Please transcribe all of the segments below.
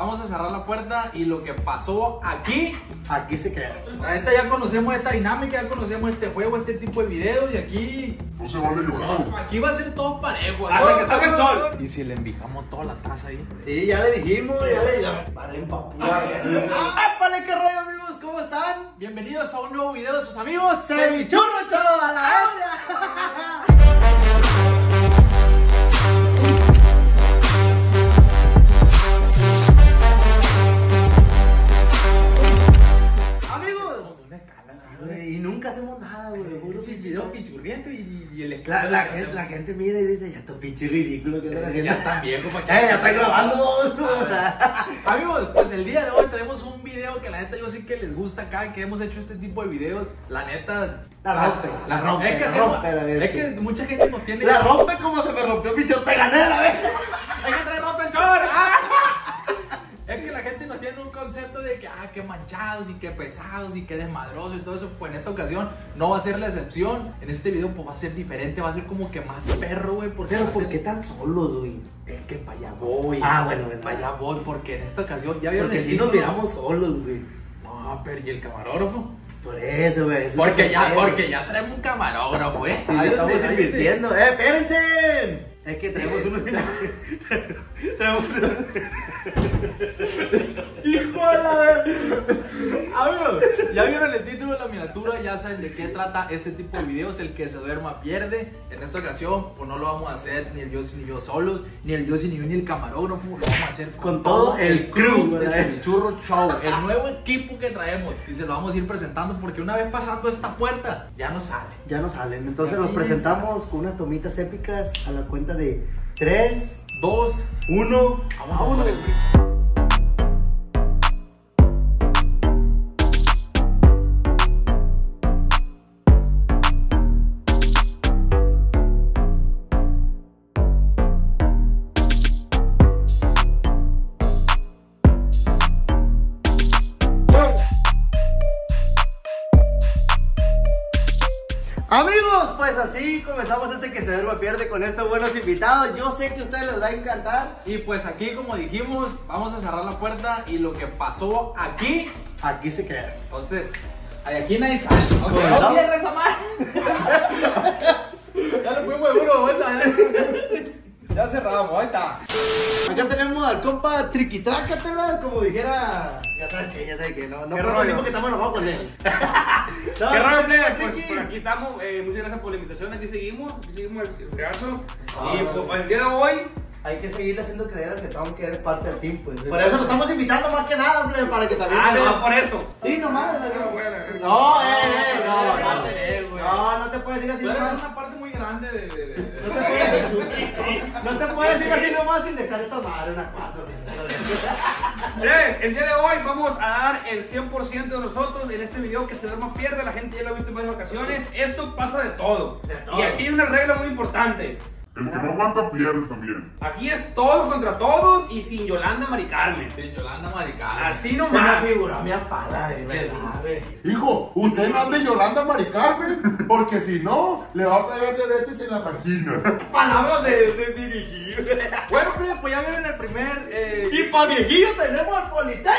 Vamos a cerrar la puerta y lo que pasó aquí, aquí se queda. La neta, ya conocemos esta dinámica, ya conocemos este juego, este tipo de videos y aquí... No se vale llorar. Aquí va a ser todo parejo. Hasta que salga el sol. Y si le envijamos toda la taza ahí. Sí, ya le dijimos, ya le dijimos. Vale, papu. ¡Épale, qué rollo, amigos! ¿Cómo están? Bienvenidos a un nuevo video de sus amigos Cevichurros Show. ¡A la hora! Y nunca hacemos nada, güey. Juro que video pichurriento y el la gente mira y dice, ya está pinche ridículo. Que ya está viejo, ya está grabando. Amigos, pues el día de hoy traemos un video que la neta yo sí que les gusta acá, que hemos hecho este tipo de videos. La neta... La rompe. Es que mucha gente nos tiene... La rompe como se me rompió, pinche. Te gané la vez. Hay que traer ropa el chor. Es que la gente nos tiene un concepto de que, qué manchados y qué pesados y qué desmadrosos y todo eso. Pues en esta ocasión no va a ser la excepción. En este video pues va a ser diferente, va a ser como que más perro, güey. Pero ¿por qué tan solos, güey? Es que para allá voy. Bueno, para allá voy, porque en esta ocasión ya vieron. Porque si nos miramos solos, güey. No, pero ¿y el camarógrafo? Por eso, güey. Porque ya traemos un camarógrafo, güey. Estamos invirtiendo. ¡Espérense! Es que traemos unos... traemos unos... ¡Hijo de la amigos! Ya vieron el título de la miniatura, ya saben de qué trata este tipo de videos. El que se duerma pierde. En esta ocasión, pues no lo vamos a hacer ni el Yosi ni yo solos, ni el Yosi ni yo ni el camarógrafo. Lo vamos a hacer con todo el crew de Cevichurros Show, el nuevo equipo que traemos. Y se lo vamos a ir presentando porque una vez pasando esta puerta, ya no salen. Ya no salen. Entonces los presentamos con unas tomitas épicas a la cuenta de 3, 2, 1. ¡Vámonos! Amigos, pues así comenzamos este que se duerma pierde con estos buenos invitados. Yo sé que a ustedes les va a encantar. Y pues aquí, como dijimos, vamos a cerrar la puerta y lo que pasó aquí, aquí se queda. Entonces, de aquí nadie sale. Ok, no cierres esa mano. Ya lo fuimos de uno, ya cerramos, ahí está. Acá tenemos al compa Triqui Trácatela, como dijera... Ya sabes que, no podemos decir porque estamos enojados con él. No, qué raro, por aquí estamos, muchas gracias por la invitación, aquí seguimos el regazo. Y pues el día de hoy hay que seguirle haciendo creer al que tengo que eres parte del team, pues. Por eso lo estamos invitando más que nada, hombre, para que también... no, por eso. Sí, nomás. No te puedes decir así nomás. Es una parte muy grande de... No te puedes decir así nomás sin dejar de tomar unas 4 o 5. El día de hoy vamos a dar el 100% de nosotros en este video que se duerma pierde. La gente ya lo ha visto en varias ocasiones. Esto pasa de todo. Y aquí hay una regla muy importante. El que no aguanta pierde también. Aquí es todos contra todos y sin Yolanda Maricarmen. Sin Yolanda Maricarmen. Así nomás. Se me figuró mi apala, hijo, usted no ande Yolanda Maricarmen, porque si no, le va a pegar diabetes en las anginas. Palabras de dirigido. Bueno, pues ya vieron el primer... Y para viejillo tenemos al Politeni.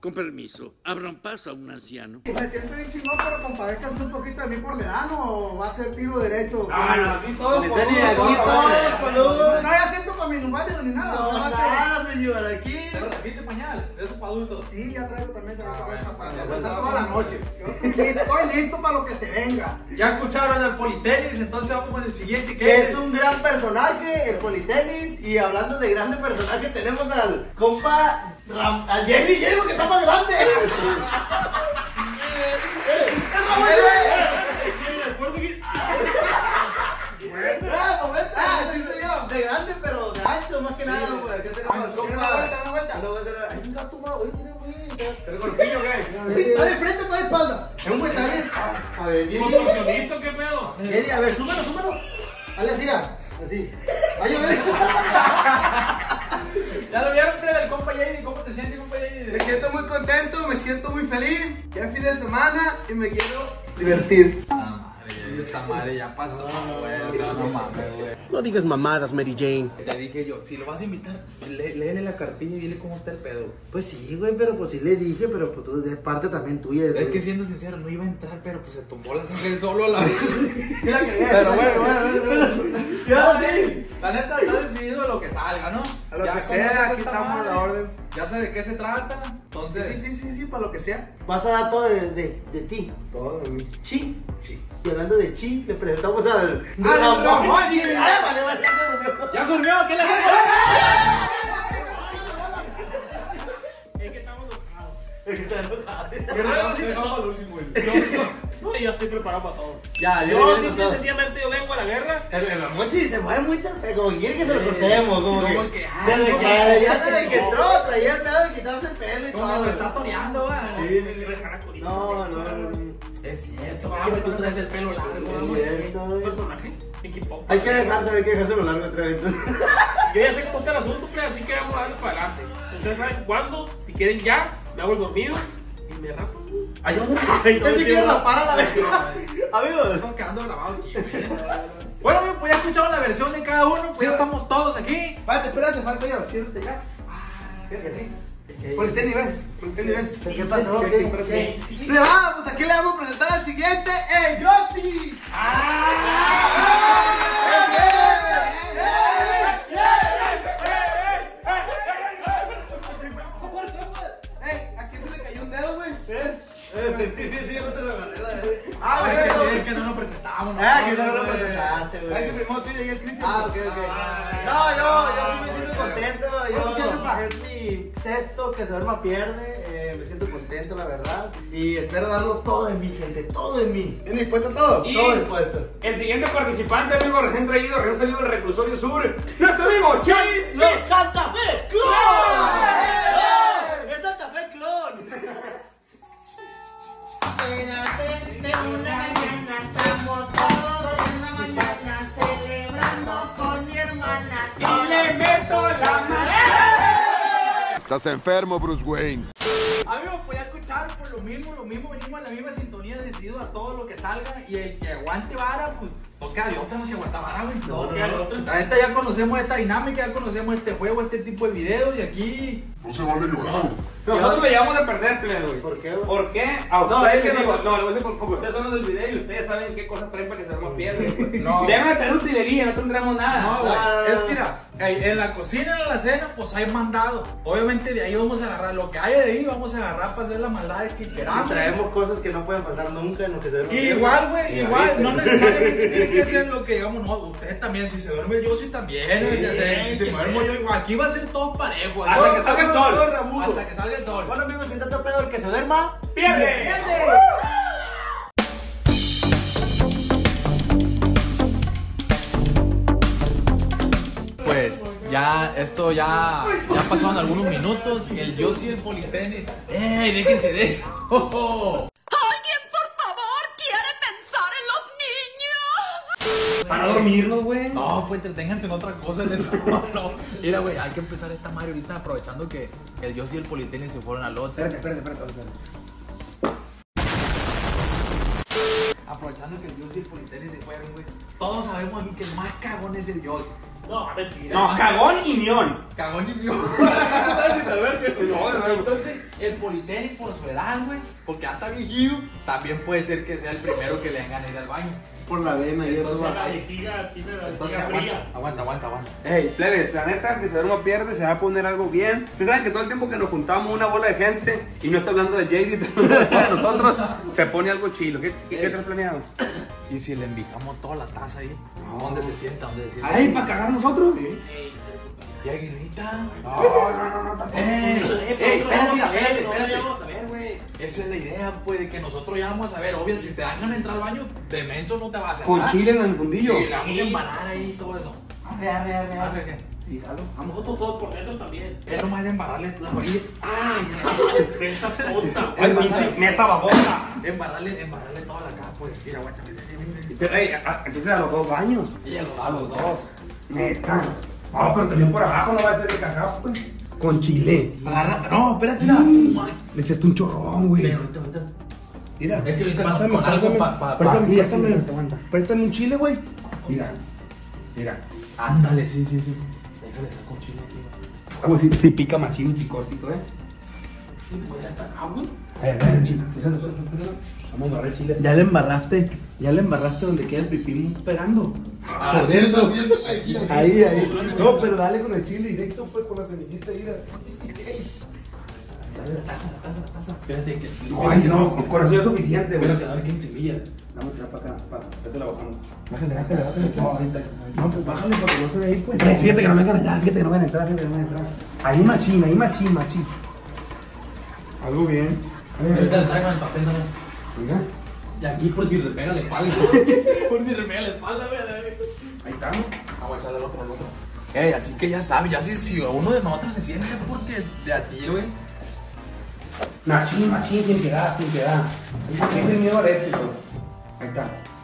Con permiso, abran paso a un anciano. Me siento bien chingón, pero compadezcanse un poquito de mí por la edad, ¿no? Va a ser tiro derecho. Aquí todo el color. No hay asiento para mi lumbario ni nada. No, nada, señor, aquí. Aquí te pañal, eso es para adultos. Sí, ya traigo también, voy a estar toda la noche. Yo estoy listo para lo que se venga. Ya escucharon al Politenis, entonces vamos con el siguiente, que es un gran personaje, el Politenis. Y hablando de grandes personajes, tenemos al compa... al Jamie Jenner, que está más grande. Sí, señor. De grande, pero de ancho, más que nada, güey. ¿Qué tenemos? Una vuelta. Hay un gato más, hoy tiene muy... ¿Pero golpillo, qué? Está de frente, está de espalda. Es un guetario. A ver, Jamie. ¿Contorsionista, qué pedo? Jamie, a ver, súmelo. Dale así, así. Ay, a ver. Ya lo vieron, plebe, el compa Jamie, ¿cómo te sientes, compa Jamie? siento muy contento, me siento muy feliz. Ya es fin de semana y me quiero divertir. Esa madre ya pasó, güey. No mames, güey. No digas mamadas, Mary Jane. Te dije yo, si lo vas a invitar, léele la cartilla y dile cómo está el pedo. Pues sí, güey, pero pues sí le dije, pero pues tú, es parte también tuya. Es que siendo sincero, no iba a entrar, pero pues se tumbó la sangre él solo a la vez. Sí la cagué. Pero bueno. Ya sí. La neta, está decidido lo que salga, ¿no? A lo que sea, aquí estamos a la orden. Ya sé de qué se trata, entonces... Sí, para lo que sea. Vas a dar todo de ti. Todo de mí. Sí. Y hablando de chi, le presentamos al... ¡Ramonchi! Vale, ya se durmió, ¿qué le hace? Es que estamos enojados. No, yo estoy preparado para todo. Yo sencillamente yo vengo a la guerra. El Ramonchi se mueve mucho, pero como quiere que se lo cortemos. Desde que entró, traía el pedo de quitarse el pelo y todo. Se está toreando, güey. No. Es cierto, güey, tú traes el pelo largo, güey. ¿Un personaje? Equipo. Hay que dejárselo largo otra vez. Yo ya sé cómo está el asunto, pero así que vamos a darle para adelante. Ustedes saben cuándo, si quieren ya, me hago el dormido y me rapo. Ay, no se quieren rapar a la vez. Amigos, estamos quedando grabados aquí, güey. Bueno, pues ya escucharon la versión de cada uno, pues ya estamos todos aquí. Espérate, falta yo, siéntate ya. Fíjate. Politeni, ven. ¿Qué pasó? Le vamos, aquí le vamos a presentar al siguiente, el Yosi. ¿A quién se le cayó un dedo, güey? Sí, yo no te lo agarré, es que no nos presentamos. Que no lo presentaste, güey. Que primero tú y el Cristian. Ok. No, yo sí me siento contento. Yo siento que es mi sexto que se duerma pierde. Me siento contento, la verdad. Y espero darlo todo de mí, gente. Todo de mí. ¿Tiene impuesto todo? Todo impuesto. El siguiente participante, amigo recién salido del reclusorio sur. ¡Nuestro amigo Chile de Santa Fe! ¡Clon! ¡Es Santa Fe Clon! Pero desde una mañana estamos todos en la mañana celebrando con mi hermana. Y le meto la mano. Estás enfermo, Bruce Wayne. Amigo, pues ya escucharon por lo mismo, venimos a la misma sintonía, decidido a todo lo que salga. Y el que aguante vara, pues toca de otra, que aguanta vara, güey. La neta ya conocemos esta dinámica, ya conocemos este juego, este tipo de videos. Y aquí... No se vale llorar, güey. Nosotros le llevamos a perder, güey. ¿Por qué? ¿Por qué? No, es que no, le voy a decir por poco. Ustedes son los del video y ustedes saben qué cosas traen para que se nos pierden. No. Deben de tener utilería, no tendremos nada. No, güey. Es que mira, en la cocina, en la cena, pues hay mandado. Obviamente de ahí vamos a agarrar lo que haya de ahí, vamos a agarrar para hacer las maldades que queramos. Traemos cosas que no pueden faltar nunca en lo que se duerme. Igual, güey, igual. No necesariamente tienen que hacer lo que digamos, no. Ustedes también, si se duerme yo, sí también. Si se duerme yo, igual. Aquí va a ser todo parejo. Hasta que salga el sol. Hasta que salga el sol. Bueno, amigos, sin tanto pedo, el que se duerma, ¡pierde! Pues ya, esto ya pasaron algunos minutos. El Yosi y el Politeni. ¡Ey, déjense de eso! ¡Alguien, por favor, quiere pensar en los niños! Para dormirlo, güey. No, pues entreténganse en otra cosa. No. Mira, güey, hay que empezar esta madre ahorita aprovechando que el Yosi y el Politeni se fueron al otro. Espérate. Aprovechando que el Yosi y el Politeni se fueron, güey. Todos sabemos aquí que el más cagón es el Yosi. No, mentira. No, cagón y mión. Entonces, el Politeni por su edad, güey, porque hasta viejillo, también puede ser que sea el primero que le hagan ir al baño. Por la vena y eso. Entonces, aguanta. Ey, plebes, la neta, que se duerma pierde, se va a poner algo bien. Ustedes saben que todo el tiempo que nos juntamos una bola de gente, y no está hablando de Jay-Z, nosotros, se pone algo chilo. ¿Qué traes planeado? ¿Y si le envijamos toda la taza ahí? ¿Dónde se sienta? ¡Ay, para cagar nosotros! ¿Y Aguilita? No. Espérate, güey. Esa es la idea, pues, de que nosotros ya vamos a saber. Obvio, si te dejan entrar al baño, de menso no te vas a hacer. Con chile en el fundillo. Sí, le vamos a empanar ahí y todo eso. Arre. Dígalo. Nosotros todos por dentro también. Es nomás de embarrarle la orilla. ¡Ay! ¡Mesa posta! ¡Mesa babosa! Embarrarle toda la cara, pues. Mira, guacha. Pero, hey, entonces a los dos baños. Sí, a los dos. Neta. No, pero también por abajo no va a ser de cagado, pues. con chile. Agarra. No, espérate. Le echaste un chorrón, güey. Pero ahorita aguantas. Mira, es que ahorita pásame, con algo préstame un chile, güey. Mira, mira. Ándale, sí, sí, sí. Déjale sacar un chile aquí, güey. Ah, güey, sí, sí pica machín y picosito, eh. Sí, güey, hasta acá, güey. Vamos a agarrar chiles. Ya le embarraste. Ya le embarraste donde queda el pipí pegando. Ah, cierto, cierto. Ahí, ahí. No, pero dale con el chile directo, fue con la semillita, mira. Dale la taza, la taza, la taza. Espérate que... Ay, no, con eso es suficiente, güey. Pero que dale 15 semillas. Vamos a tirar para acá, para... Vete la bajando. Bájale, bájale, bájale. No, ahorita. No, pues bájale para que no se dé cuenta. Fíjate que no me van a entrar, fíjate que no me van a entrar, fíjate que no me van a entrar. Ahí machín, ahí machín, machín. Algo bien. Ahorita le trae con el papel también. Oiga. Y aquí por si le pega la espalda. Por si le pega la espalda, güey. Ahí está. Vamos a echarle el otro, al otro. Así que ya sabes, ya si uno de nosotros se siente porque de aquí, güey. Machín, machín, sin piedad, sin piedad. Ahí es el miedo al éxito. Ahí está.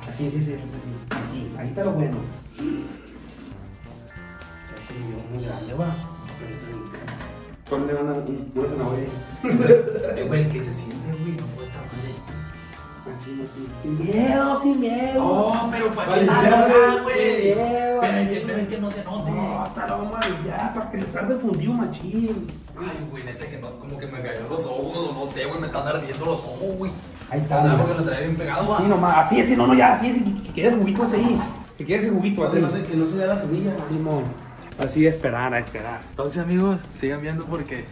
Así, sí, sí, sí. Aquí, ahí está lo bueno. Se ha sido muy grande, va. ¿Cuál le van a una zanahoria? Güey, el que se siente, güey, no puede estar mal. Machín, machín. Sin miedo, sin miedo. No, pero para que nada, güey. Pero es que no se note. No, está lo vamos a brillar para que les salga fundido, machín. Ay, güey, neta que no, como que me cayeron los ojos, no sé, güey, me están ardiendo los ojos, güey. Ahí está. O sea, porque lo trae bien pegado, güey. Sí, nomás, así es, no, no, ya, así es, que quede el juguito ahí. Que quede ese juguito así. Que no se vea la semilla. Simón. Así, a esperar, a esperar. Entonces, amigos, sigan viendo porque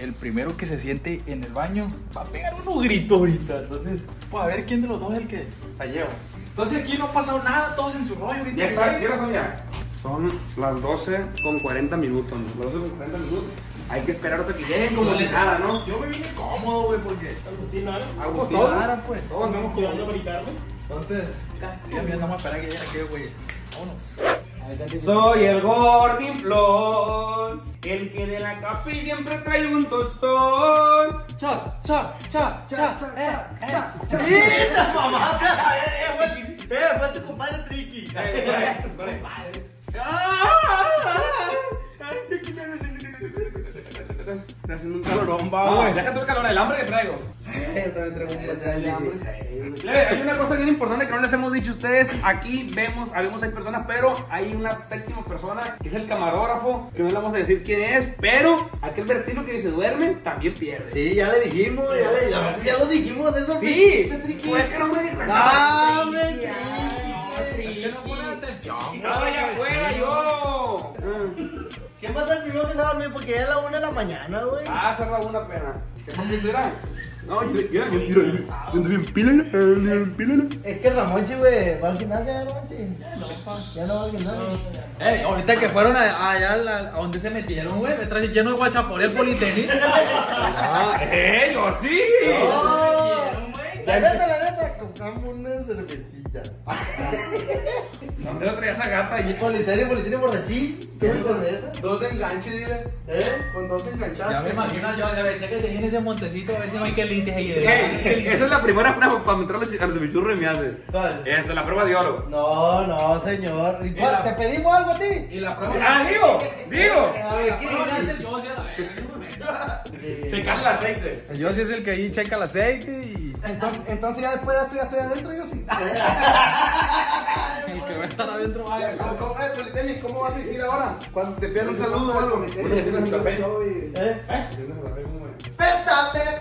el primero que se siente en el baño va a pegar unos gritos ahorita. Entonces, pues a ver quién de los dos es el que la lleva. Entonces, aquí no ha pasado nada, todos en su rollo ahorita. Ya está, ¿qué razón ya? Son las 12:40 minutos, ¿no? Las 12:40 minutos. Hay que esperar hasta que lleguen como si nada, ¿no? Yo me vine cómodo, güey, porque... Agustín Lara. Agustín Lara, pues. Todos andamos cuidando para Ricardo. Entonces, sí, a mí andamos a esperar que lleguen aquellos, güey. Vámonos. Soy el gordinflón, el que de la café siempre trae un tostón. Cha, cha, cha, cha, ¡linda mamada! Fue tu compadre Triqui. Está haciendo un calorón, güey. Deja tú el calor, el hambre que traigo. Yo también traigo un poco de hambre. Hay una cosa bien importante que no les hemos dicho a ustedes. Aquí vemos, habemos 6 personas, pero hay una 7ª persona que es el camarógrafo, que no le vamos a decir quién es, pero aquel vertido que se duerme también pierde. Sí, ya le dijimos, ya lo dijimos, eso sí. Sí, pues que no me digas. ¡Ah, hombre! Yo no puse atención. ¡No, ya fuera yo! ¿Qué pasa el primero que se va a dormir? Porque ya es la 1 de la mañana, güey. Ah, será una pena. ¿Qué pasa el tira? No, yo es que el Ramonchi, güey, va al gimnasio, Ramonchi. Ya no va al gimnasio. Ahorita que fueron allá a donde se metieron, güey, me traje lleno de guachapolé el Politeni. ¡Yo sí! La neta, compramos unas cervecillas. ¿Dónde lo traía esa gata? Y Politeni borrachín. ¿Quieres cerveza? 2 enganches, dile. Con 2 enganchados. Ya me imagino yo, ya veía que le dije ese montecito, a ver si no hay que lindes ahí. Esa es la primera frase para meter los cevichurros y me haces. Esa es la prueba de oro. No, no, señor. ¿Te pedimos algo a ti? Y la prueba de oro. ¡Ah, digo! ¡Digo! Checar el aceite. Yo sí es el que ahí checa el aceite y... Entonces ya después ya estoy adentro, yo sí. El que va a estar adentro va a... ¿Cómo vas a decir ahora? Cuando te pidan un saludo o algo. Bésame,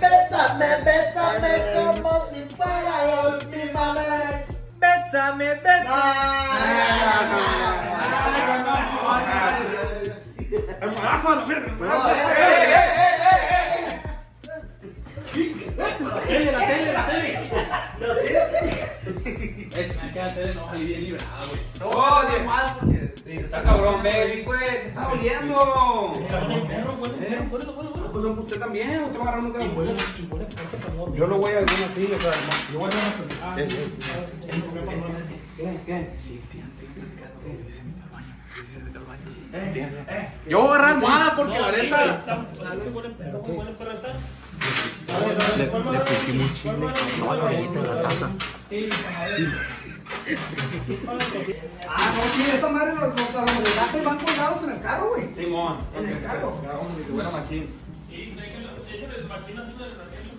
bésame, bésame como si fuera la última vez. Bésame, bésame. ¡Hermanazo! No, ahí bien liberado, güey. No, de mal, porque está cabrón, baby, güey. ¿Qué está oliendo? Pues usted también, usted va a agarrar un gran. Yo lo voy a decir así, o sea, yo voy a hacer una. ¿Qué? Sí, yo voy a agarrar almohada porque la neta. Le pusimos un chile. No, la taza. Ah, no, sí, esa madre, los volantes van colgados en el carro, güey. Simón. En el carro. Grabamos si tuviera machín. Sí, déjale el machín haciendo el radiante.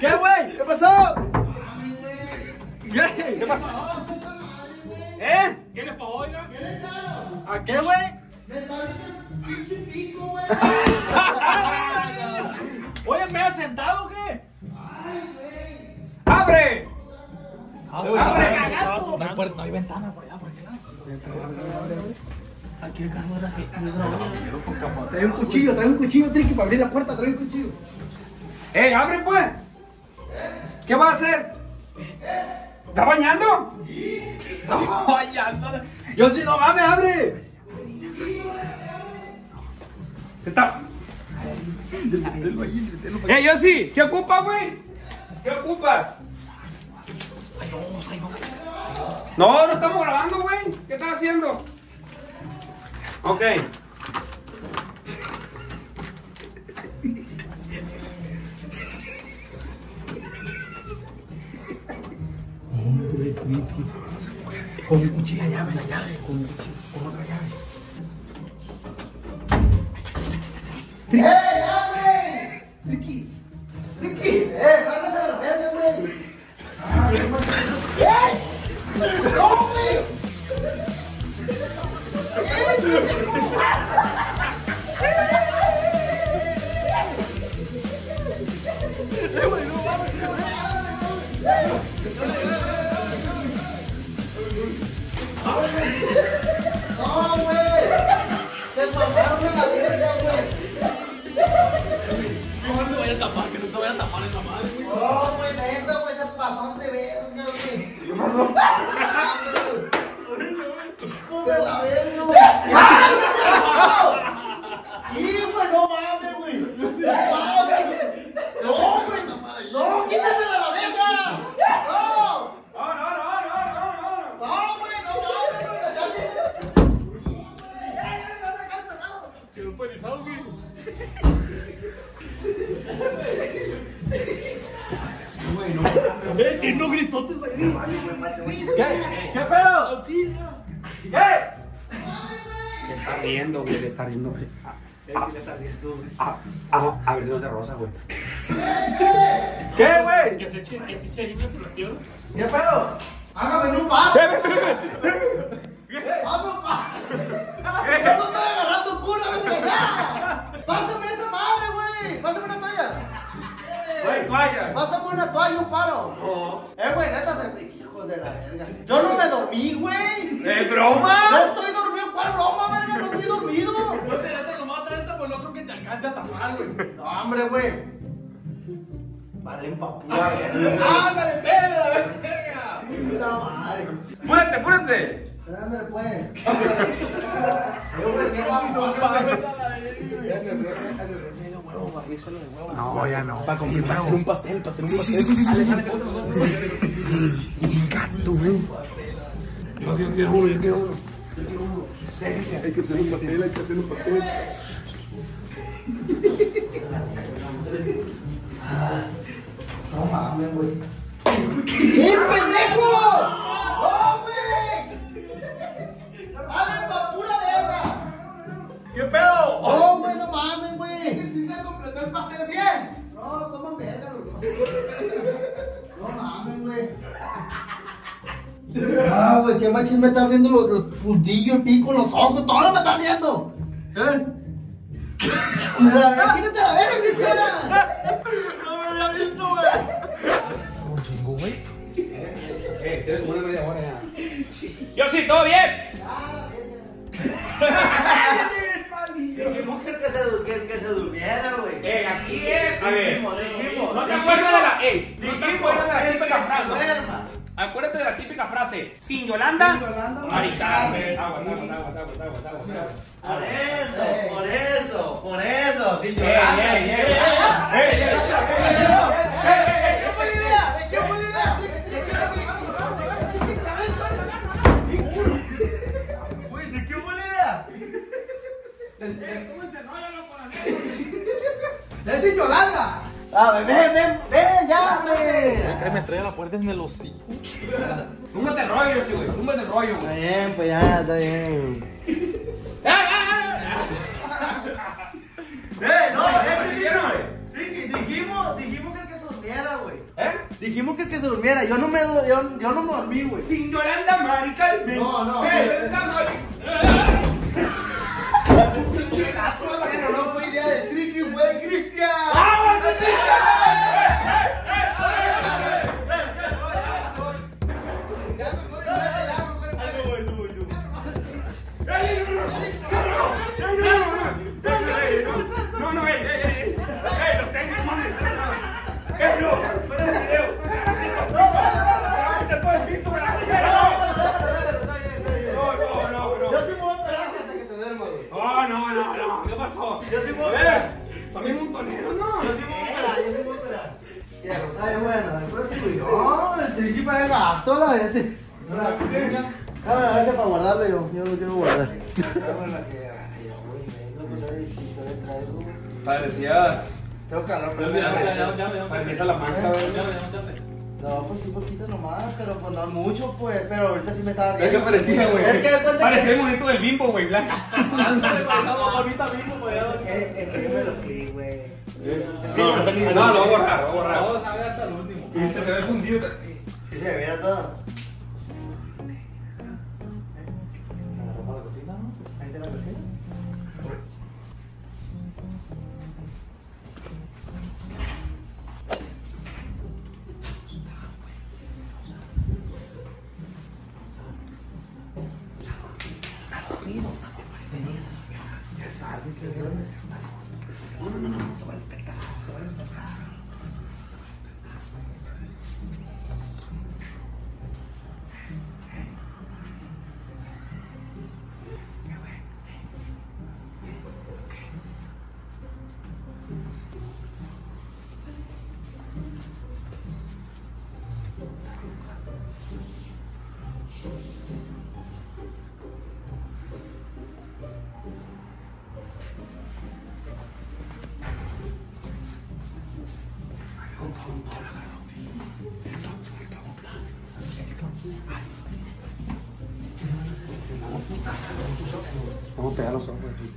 ¿Qué, güey? ¿Qué pasó? ¿Qué pasó? ¿Eh? ¿Qué le pagó, oiga? ¿Qué le echaron? ¿A qué, güey? Me está viendo el pinche pico, güey. Oye, ¿me has sentado o qué? Ay, güey. ¡Abre! ¡Abre, cagato! No hay puerta, no hay ventana por allá, por qué no. Aquí hay cámara, no. Trae un cuchillo, Triqui, para abrir la puerta, trae un cuchillo. ¡Ey, abre pues! ¿Qué vas a hacer? ¿Estás bañando? Sí. No, bañando. Yo sí, no mames, abre. ¿Qué está? ¡Ey, yo sí! ¿Qué ocupas, güey? ¿Qué ocupas? No, no estamos grabando, güey. ¿Qué estás haciendo? Ok. Con mi cuchilla, llave, la llave. Con mi cuchilla, con otra llave. ¡Eh, llave! ¡Triqui! ¡Triqui! ¡Sálgase de la verga, güey! ¡Ah, hermano! ¡No, güey! ¿Qué pedo? ¡Hágame un par! ¡Hágame un par! ¡Yo no estoy agarrando pura, güey! ¡Pásame esa madre, güey! ¡Pásame una toalla! ¡Güey, toalla! ¡Pásame una toalla, un paro! No. Güey, neta, se me hijo de la verga. Yo no me dormí, güey. ¡Es broma! ¡No estoy dormido! ¿Cuál broma, verga? ¡No estoy dormido! No sé, ya te como otra esta, pues no creo que te alcance a tapar, güey. No, hombre, güey. Vale, papá. ¡Ándale, Pedro! ¡Venga! ¡Puta madre! ¡Múrate, múrate! ¡Ándale, pues! No, ya no. Para comer, para hacer un pastel, para hacer un pastel. Yo quiero uno. Hay que hacer un pastel, No mames, güey. ¡Eh, pendejo! ¡No, güey! ¡Vale, pa' pura verga! ¿Qué pedo? ¡Oh, güey, no mames, güey! Sí, se completó el pastel bien. No, toma verga, güey. No mames, güey. Ah, güey, qué machín me está abriendo los fundillos, el pico, los ojos, todo me está abriendo. ¿Eh? ¡Quítate la verga, Cristian! ¡No me había visto, güey! ¿Un chingo, güey? Tienes como una media hora ya. ¡Yo sí, todo bien! ¡Ah, bien! Dijimos que se durmiera, güey. Aquí es. A ver, dijimos. No te acuerdas de la. No te acuerdas de la típica frase. Acuérdate de la típica frase. Sin Yolanda. Maricarmen. Agua. Por eso, sin Yolanda. ¡Qué buena idea! Ah, ven, ya, güey. Que me trae la puerta en el hocico. Túmbate el rollo, sí, güey. Túmbate el rollo, güey. Está bien, pues ya, está bien. No, dijimos que el que se durmiera, güey. ¿Eh? Dijimos que el que se durmiera. Yo no me dormí, güey. Sin Yolanda, marica. No. Pero no fue idea de Triqui, fue de Cristian. ¡Aguanta, Cristian! No, los tengo, mames. Yo sí puedo operar. Soy un montonero, ¿no? Yo sí puedo operar. Ay, bueno, el próximo yo. Oh, el Triqui para el gasto, la vete. La vete para guardarlo yo. Yo lo quiero guardar. Parecía. Tengo calor, pero ya. Parecía la marca, ya. No, pues un poquito nomás, pero pues no mucho, pues. Pero ahorita sí me estaba riendo. Es que parecía, güey. Es que después de parecía el momento del bimbo, güey, blanco. Ándale, parecía ahorita bimbo, güey. Enséñame los clips, güey. No, lo voy a borrar, Vamos a ver hasta el último. Y se te ve fundido. Sí, se veía todo. ¿La ropa de la cocina, no? ¿Ahí está la cocina? Vamos a pegar los ojos aquí.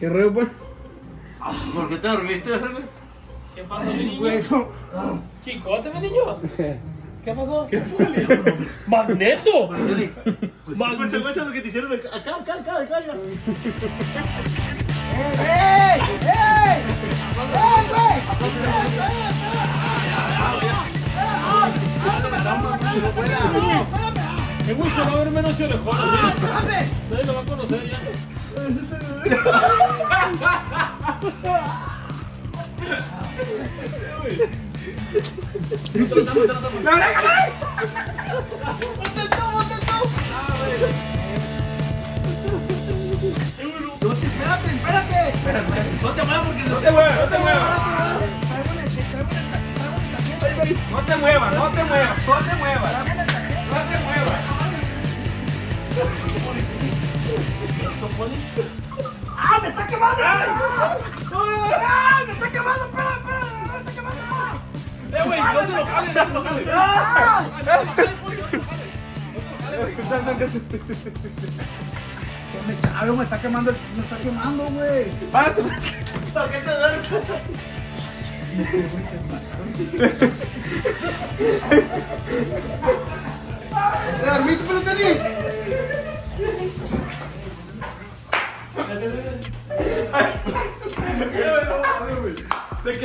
¿Qué rollo, pues? ¿Por qué te dormiste, güey? ¿Qué pasó, mi niño? Bueno. Chicote, mi niño. ¿Qué pasó? ¿Qué fue? ¡Magneto! ¡Magneto! Lo que te hicieron acá. ¡Ey! ¡Ey! ¡Me gusta no haber menos chorejón! Nadie lo va a conocer ya. No te muevas. ¡Ah, me está quemando! ¡Ah, me está quemando! ¡Espera! ¡Me está quemando! ¡Güey! ¡No te lo jales! ¡No te lo jales, güey! ¡Me está quemando! ¡Me está quemando, güey! ¡Párate! ¿Por qué te duele? Miss Politeni.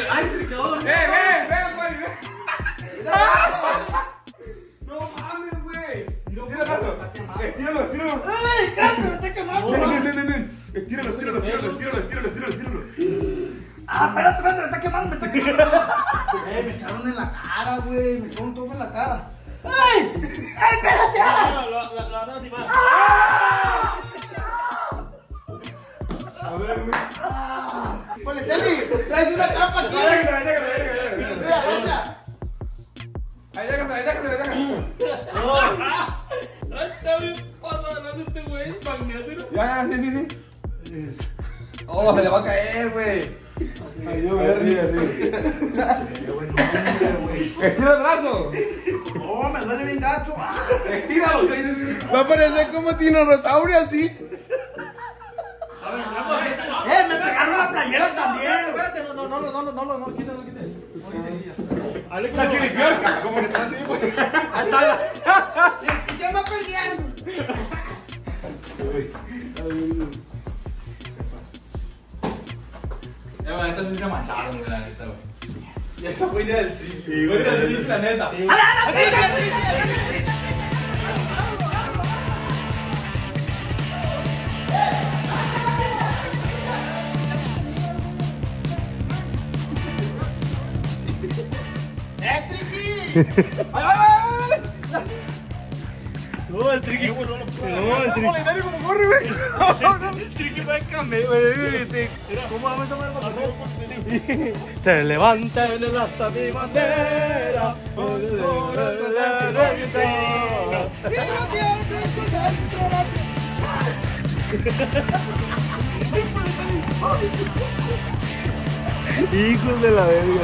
Ay, se quedó. Ven, güey, ven. No mames, güey. Tíralo. Ay, cállate, me está quemando. Ven. Tíralo. Ah, espérate, me está quemando. Me echaron en la cara, güey. Me echaron todo en la cara. ¡Ay! ¡Ay, espérate! Lo van a timar. ¡Ah! A ver, güey. Politeni, traes una trampa aquí. Ahí déjame. Está bien pasando este güey, magnético. Ya, sí. Oh, se le va a caer, güey. Ay, yo así. Estira el brazo. Oh, me duele bien gacho. Estíralo. Va a parecer como tiranosaurio así. Me pegaron la playera también. Espérate, no, quítalo. Como le está así, güey. Ya me perdí. Estas sí se mancharon, güey, la neta, güey. Y eso fue idea del Triqui, güey, del Triqui, la neta. ¡Eh, Triqui! ¡Ay, no, el Triqui! ¡No, el Triqui! ¡Como corre, güey! El Triqui va a cambiar, güey. ¿Cómo vamos a tomar el papel? Se levanta en el hasta mi bandera. ¡Hijos de la verga!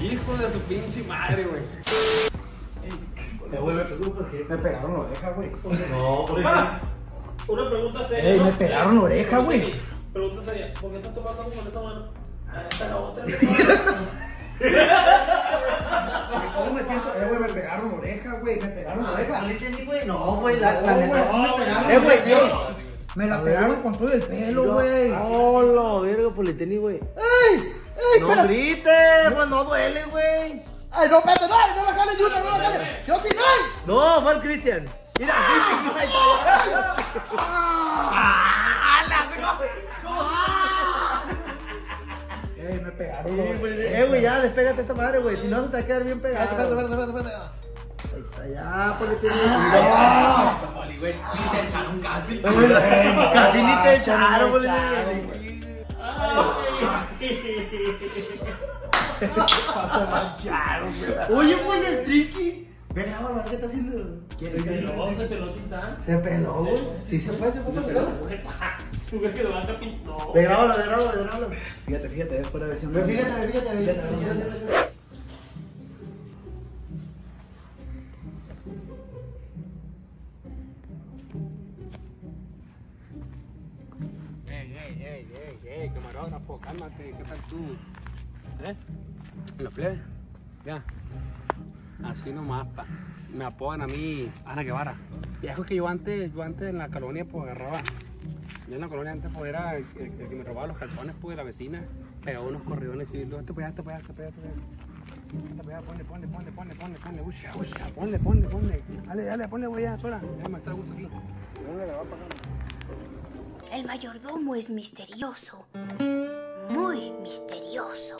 ¡Hijos de su pinche madre, güey! Me pegaron la oreja, güey. No, por ejemplo. Una pregunta seria. Me pegaron la oreja, güey. Pregunta seria, ¿por qué estás tomando con esta mano? Esta la otra. Me pegaron la oreja, güey. Me pegaron la oreja. No, güey, la neta sí me pegaron. Me la pegaron con todo el pelo, güey. Hola, verga, Politeni, güey. ¡Ay! ¡No grites! Pues no duele, güey. ¡Ay, no, Pepe! ¡No la jale! ¡Yo sí, no! ¡No, fue el Cristian! ¡Mira, Cristian! ¡No, ahí está! Me pegaron, güey. Güey, ya, despégate esta madre, güey. Si no, se te va a quedar bien pegado. Espérate. Ahí está, ya, Politeni. Ni te echaron casi. Casi ni te echaron, Politeni. Oye, pues el Triqui. Ven, ahora, ¿qué está haciendo? ¿Se peló? Sí, se fue. ¿Tú crees que lo vas a pintar? Ven, ahora. Fíjate, es fuera de versión. Fíjate. Ey, camarógrafo, cálmate, ¿qué tal tú? ¿La plebe? Ya. Así nomás, pa. Me apodan a mí Ana Guevara. Viejo, es que yo antes en la colonia, pues agarraba. Yo en la colonia antes, pues era el que me robaba los calzones, pues de la vecina. Pegaba unos corridones y luego te pegaste. Ponle. Uy, ponle. Dale, ponle, güey, ya, sola. Me está gusto aquí. El mayordomo es misterioso. Muy misterioso.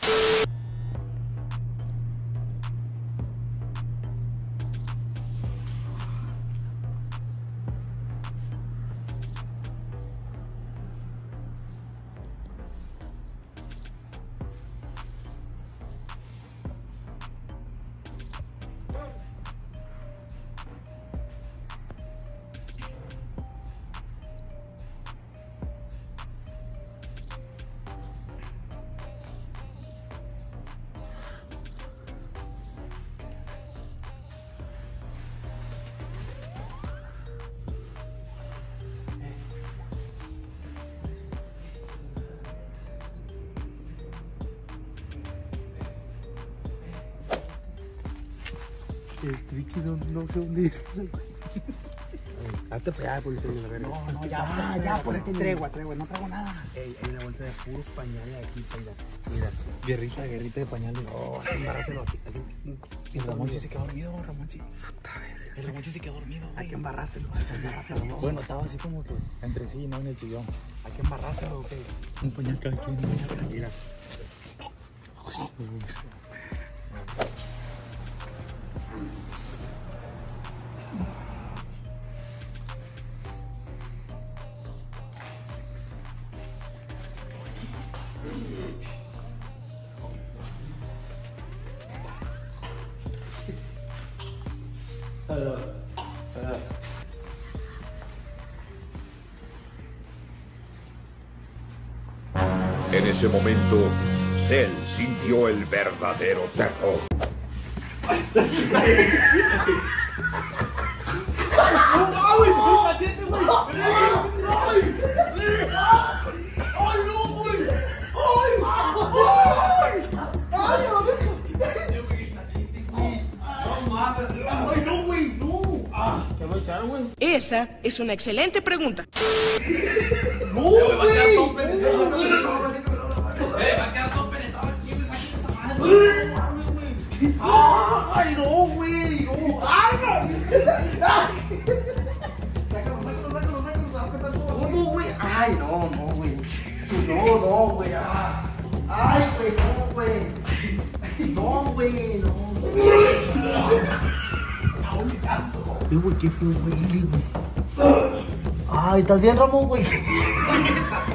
El Triqui no se hundió. Hazte para allá, Politeni, la verga. No, no, ya, ponete tregua, no traigo nada. Ey, hay una bolsa de puros pañales aquí, mira. Guerrita de pañales. No, embarráselo aquí. Y Ramonchi se quedó dormido, Ramonchi. Puta verga. El Ramonchi se quedó dormido. Hay que embarrárselo. Bueno, estaba así como que entre sí, no en el sillón. Hay que embarrárselo, ok. Un pañal cada quien. Mira. En ese momento, Cell sintió el verdadero terror. Esa es una excelente pregunta. ¡No, güey! Va a quedar todo penetrado aquí en esa puta madre. ¡Ay, no, güey! ¡No! ¡Ay, no! Sácalo, se va a petar todo. ¿Cómo, güey? ¡Ay, no, güey! No, güey. ¡Ay, güey, no, güey! ¡No, güey, no! Güey, qué feo, güey. Ay, ¿estás bien, Ramón, güey? ¿Estás bien, Ramón?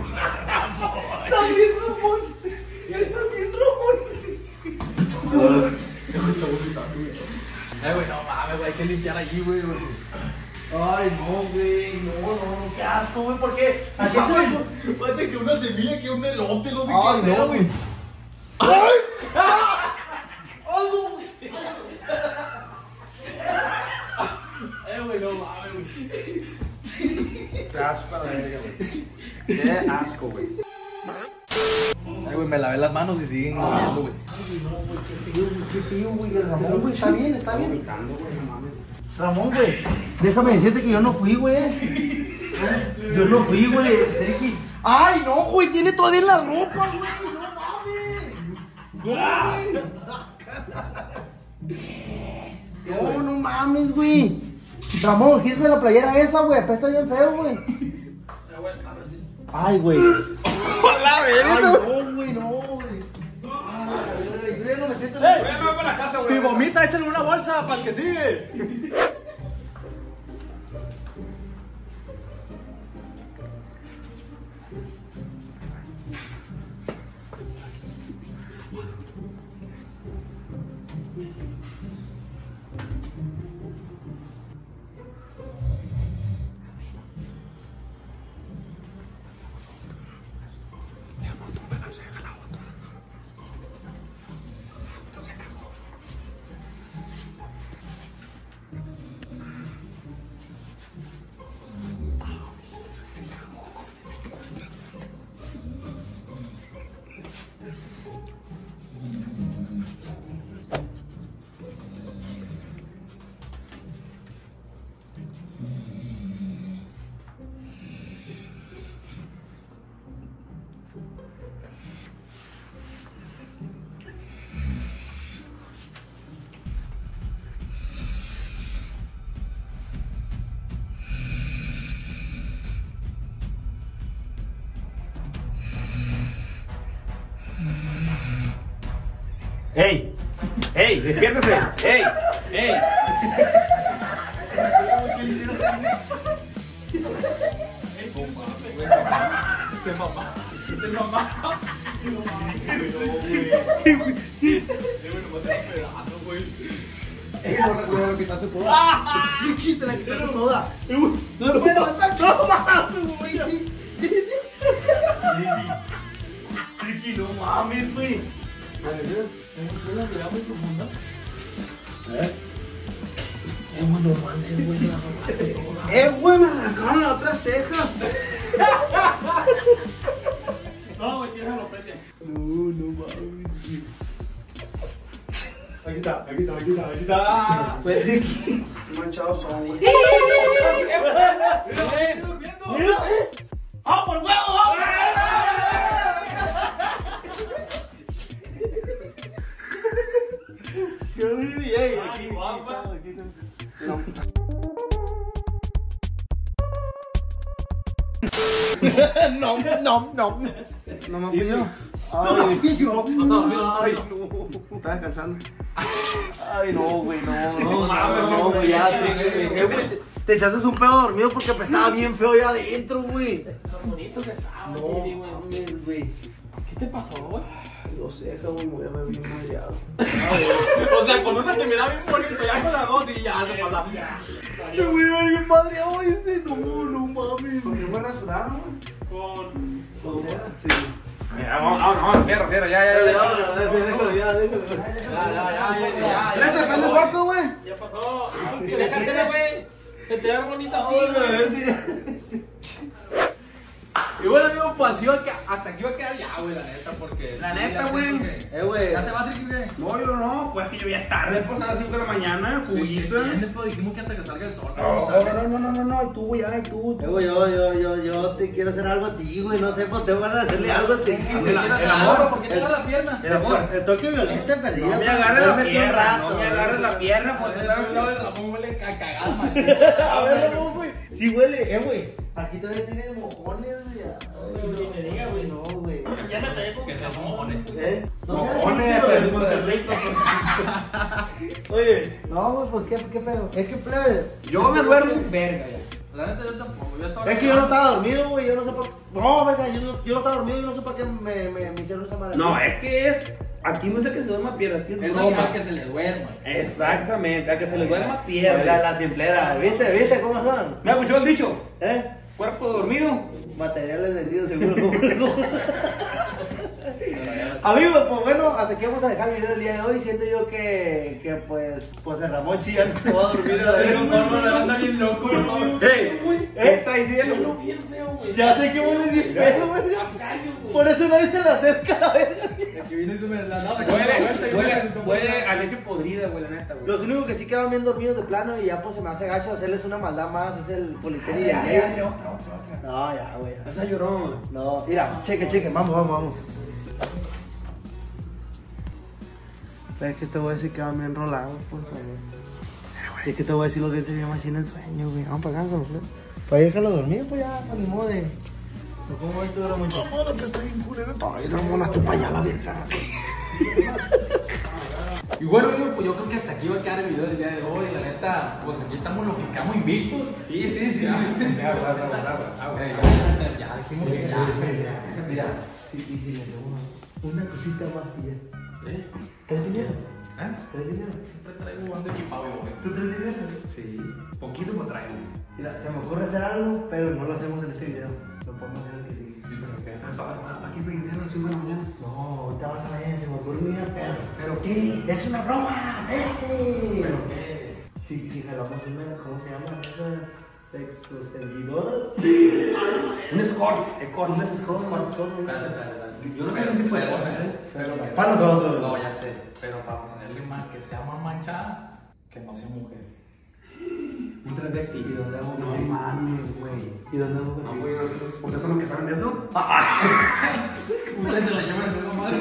¿Estás bien, Ramón? Ay, güey, no mames, güey, hay que limpiar allí, güey. Ay, no, güey, no, qué asco, güey, ¿por qué? ¿A qué se me pacha que una semilla, que un elote, no sé qué? Ay, no, güey. ¡Ay! ¡Ay, no, güey! Güey, no mames, güey. Qué asco, la verga, güey. Qué asco, güey. Ay, güey, me lavé las manos y siguen moviendo, güey. Ay, no, güey, qué feo, güey. Ramón, güey, está bien. Vomitando, güey, no mames. Ramón, güey, déjame decirte que yo no fui, güey. Yo no fui, güey. Triqui. Ay, no, güey, tiene todavía la ropa, güey. No mames. No, no mames, güey. Ramón, quítate la playera esa, güey. Apesta bien feo, güey. Ay, güey. La verga. No, güey, no, güey. Yo ya no me siento. Voy para la casa, güey. Si vomita, échale una bolsa para el que sigue. ¡Ey! ¡Ey! ¡Despiértese! ¡Ey! ¡Ey! ¡Se mamó! ¡Se mamó! ¡Ey! ¡Lo quitaste toda! ¡Se la quitaste toda! ¡No, no! ¡No mames, güey! Tengo una mirada muy profunda. Oh, mano, manches, güey, la robaste toda. Güey, me arrancaron la otra ceja. No, güey, que esa lo aprecia. No mames, güey. Aquí está. Pues, Triqui. manchados son, güey. ¡Ah, por huevo! No, no, no. No me fui yo. Ay, no, no. Estaba descansando. Ay, no, güey, no. No, mames, no, güey, ya. Te echaste un pedo dormido porque me estaba bien feo ya adentro, güey. Lo bonito que estaba, güey. No, mames, güey. ¿Qué te pasó, güey? No sé, cabrón, güey, me vi bien mareado. O sea, con una te miraba bien bonito, ya con las dos y ya se pasa. Yo me iba bien mareado, güey, ese no, no mames. ¿Con qué fue rasurado, güey? Con cera, sí. Vamos, cierra, ya. Prende, prende el foco, güey. Ya pasó. Déjate, güey. Que te vean bonita así, güey. Y bueno, amigo, pues así va que hasta aquí va a quedar ya, güey, la neta, porque... La neta, güey. Güey. ¿Ya te vas a ir, güey? No, yo no, pues que yo ya tarde, por las 5 de la mañana, fuiste. Pero dijimos que hasta que salga el sol. No, tú, güey, ay, tú. Güey, yo te quiero hacer algo a ti, güey, no sé, pues tengo ganas de hacerle algo a ti. El amor, ¿por qué te agarras la pierna? El amor. El toque violento perdido. No me agarres la pierna, porque te agarras la pierna, Ramón huele a cagada, macizo. A ver, Ramón, güey. Sí huele, güey. Aquí todavía tienes mojones, güey. Ay, no, güey. Ya me trae con que seas mojones. Mojones, pero es rico. Oye, no, güey, ¿por qué pedo? Es que plebe. Yo me duermo verga ya. La neta, yo tampoco. Es que yo no estaba dormido, güey. Yo no sé por qué. No, verga, yo no estaba dormido. Yo no sé para qué me hicieron esa madre. No, es que es. Aquí no es el que se duerma pierna, aquí es al que se le duerma. Exactamente, al que se le duerma pierna. La simplera, ¿viste cómo son? ¿Me escuchó el dicho? ¿Eh? Cuerpo dormido, materiales vendidos seguro. Amigos, pues bueno, hasta aquí vamos a dejar el video del día de hoy. Siento yo que pues el Ramonchi ya se va a dormir. Anda bien loco, ¿no? ¿Qué traes de loco? Ya sé que huele bien feo, güey. Por eso nadie se la acerca a ver. El que viene y se me la nada. Huele a leche podrida, güey, la neta, güey. Los únicos que sí quedan bien dormidos de plano y ya pues se me hace gacho hacerles una maldad más es el Politeni de allá. Otra. No, ya, güey. O sea, llorón. No, mira, cheque, vamos. Es que te voy a decir que van bien enrolados, pues, güey. Es que te voy a decir lo que se llama así en el sueño, güey. Vamos para acá, güey. Para dejarlo dormir, pues ya, para el mode. ¿Cómo esto era mucho? Ramona, te estoy incurriendo todavía. Ramona, tú para allá, la verga. Y bueno, pues yo creo que hasta aquí va a quedar el video del día de hoy. La neta, pues aquí estamos los que quedamos invictos. Sí. Ya, dijimos que ya. Mira, sí, le debo una cosita vacía. ¿Traes dinero? ¿Traes dinero? Siempre traigo un bando equipado, güey. ¿Tú traes dinero? Sí. Poquito me traigo. Mira, se me ocurre hacer algo, pero no lo hacemos en este video. Lo podemos hacer en el que sigue. Sí, pero ¿qué? ¿Para qué pedir dinero a las 5 de la mañana? No, ahorita vas a ver, se me ocurre una pedo. ¿Pero qué? ¡Es una broma! ¡Vete! ¿Pero qué? Si jalamos una, ¿cómo se llama? Sexo servidor. Un escort. Un escort. Yo no sé qué tipo de cosas, ¿eh? Pero para nosotros. No, ya sé. Pero para ponerle más que sea más manchada, que no sea mujer. Un travesti. ¿Y dónde hago? No mames, güey. ¿Y dónde hago? No, güey. ¿Ustedes son los que saben de eso? Ustedes se la llevan de esa madre.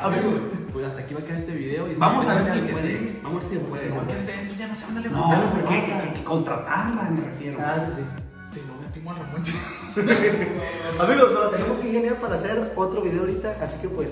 Amigos, pues hasta aquí va a quedar este video. Vamos a ver si puede. Sí. Vamos a ver si puede. Ustedes ya no se van a levantar. No, porque contratarla, me refiero. Ah, eso sí. Si no metimos a Ramonchi. Amigos, nos tenemos que ingeniar para hacer otro video ahorita, así que pues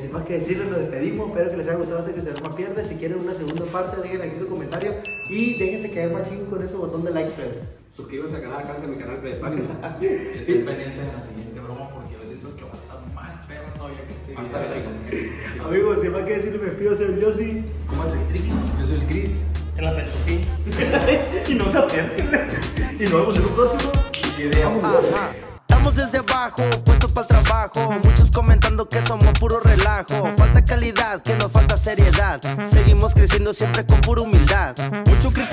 sin más que decirles, nos despedimos. Espero que les haya gustado, que se lo más pierde. Si quieren una segunda parte, dejen aquí su comentario y déjense caer machín con ese botón de like, friends. Suscríbanse al canal, acá mi canal de España. Estén pendientes de la siguiente broma porque yo siento que va a estar más perro todavía que este video. Amigos, sin más que decirles, me despido. Soy Yosi. ¿Cómo es el Triqui? Yo soy el Cris. El aperto, sí. Y no se acerquen. Y nos vemos en un próximo. Ajá. Estamos desde abajo, puestos para el trabajo. Muchos comentando que somos puro relajo. Falta calidad, que nos falta seriedad. Seguimos creciendo siempre con pura humildad. Mucho